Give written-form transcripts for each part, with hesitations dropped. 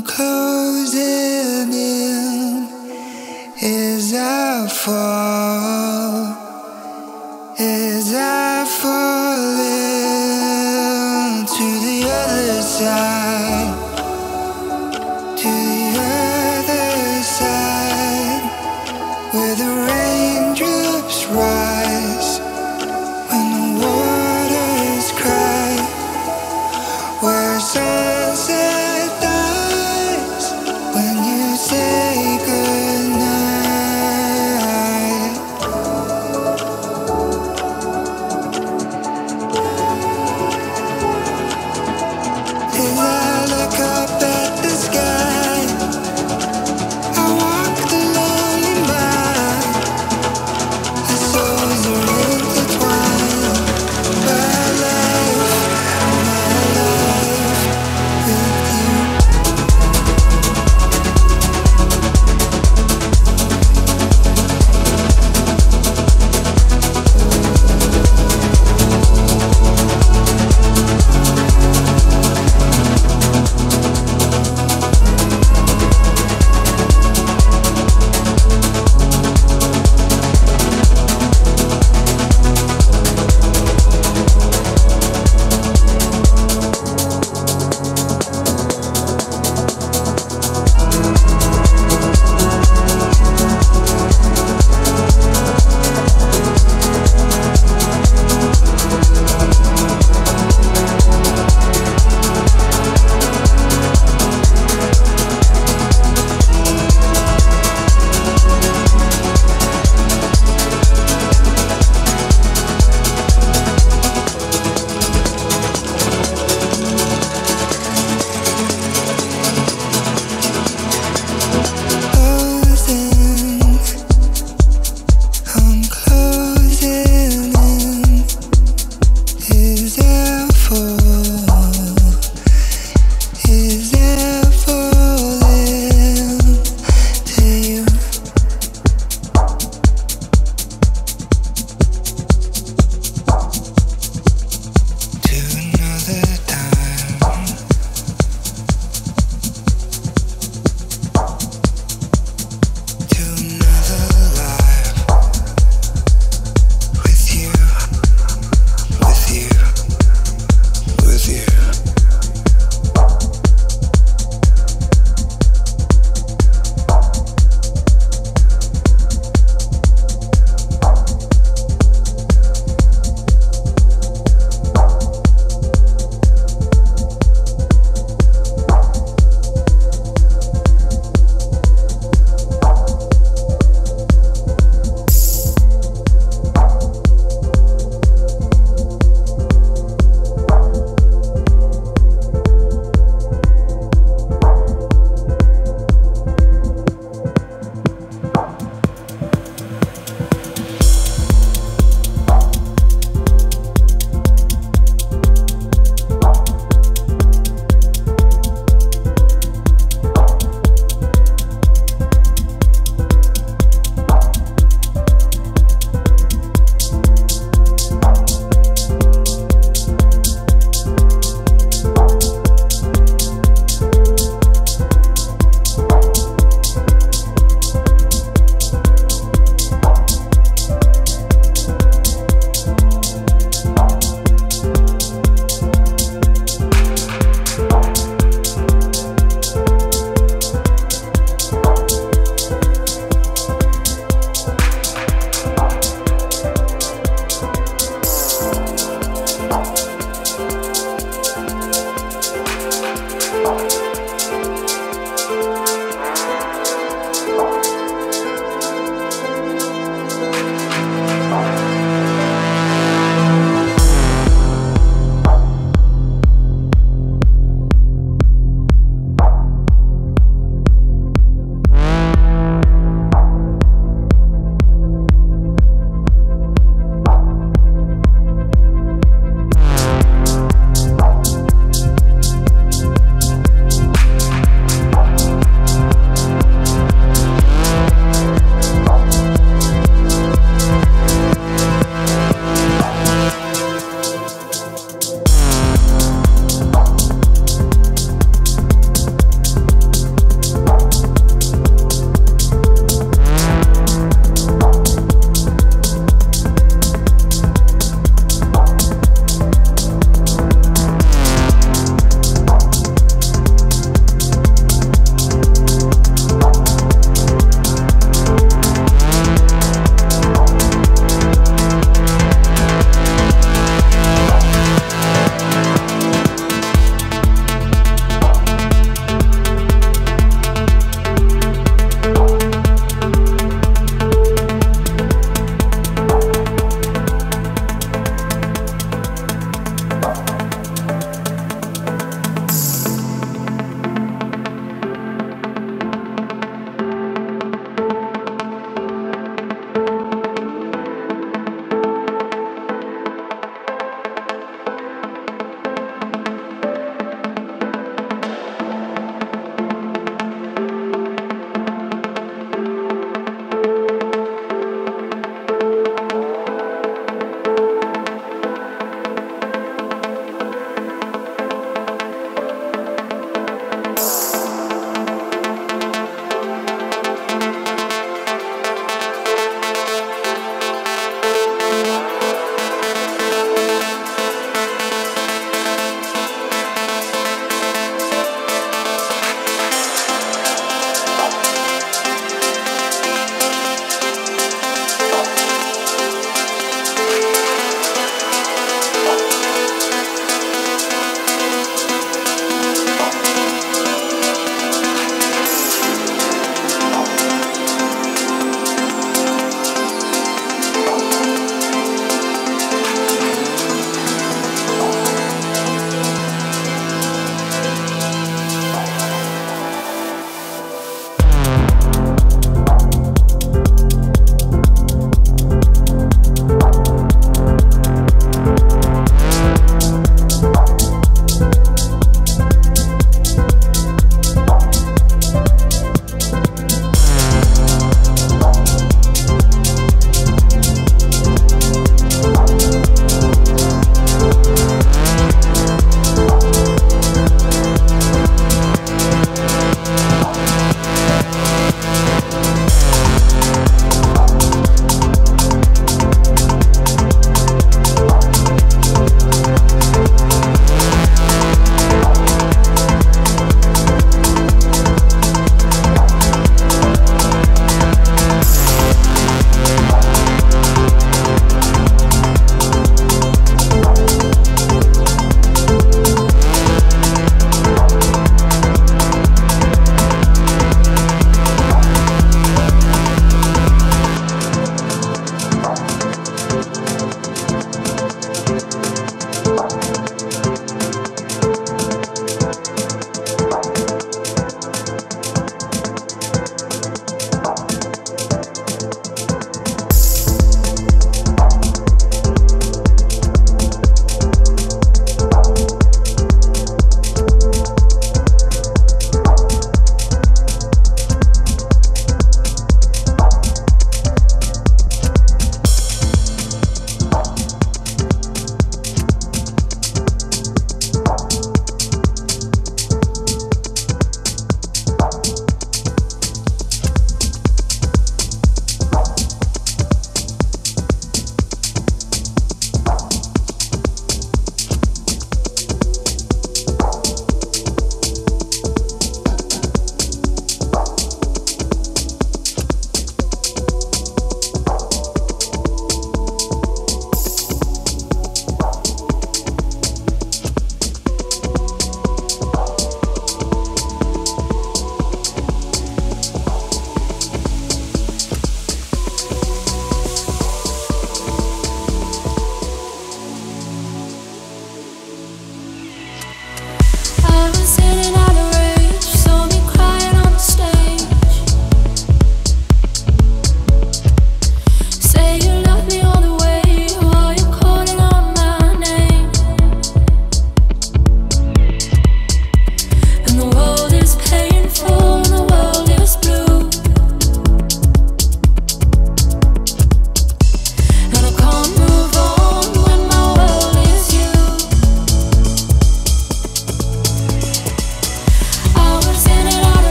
I'm closing in as I fall into the other side, to the other side, where the raindrops rise, when the waters cry, where sunset dies, when you say goodnight. As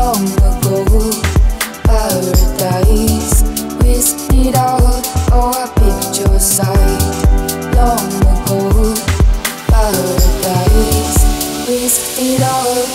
long ago. Paradise, whisked it out for a picture sight. Long ago, paradise, whisked it out.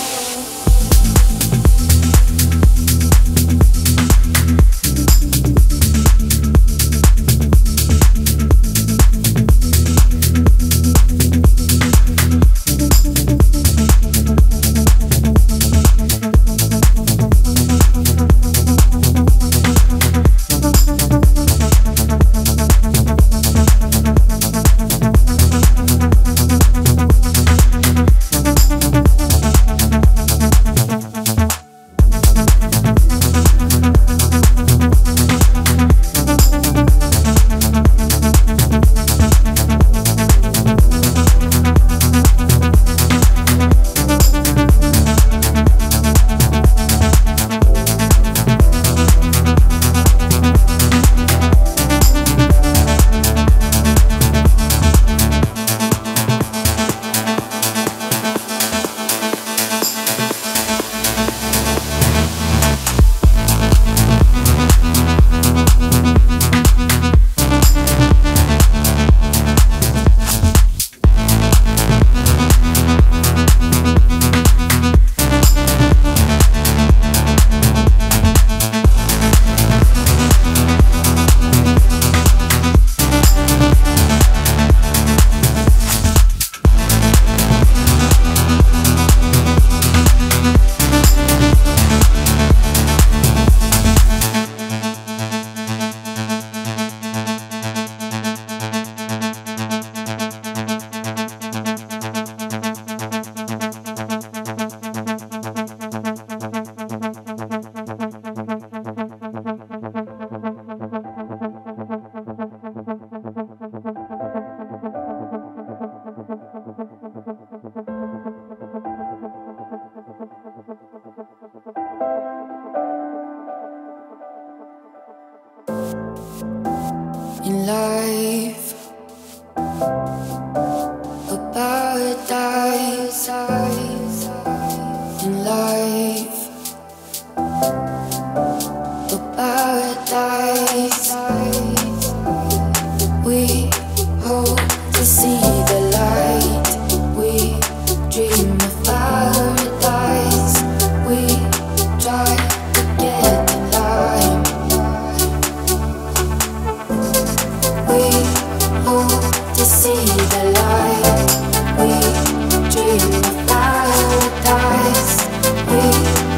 In life, a paradise. In life, a paradise. We hope to see the light. We dream of paradise. We try to get in line. To see the light, we dream of paradise. We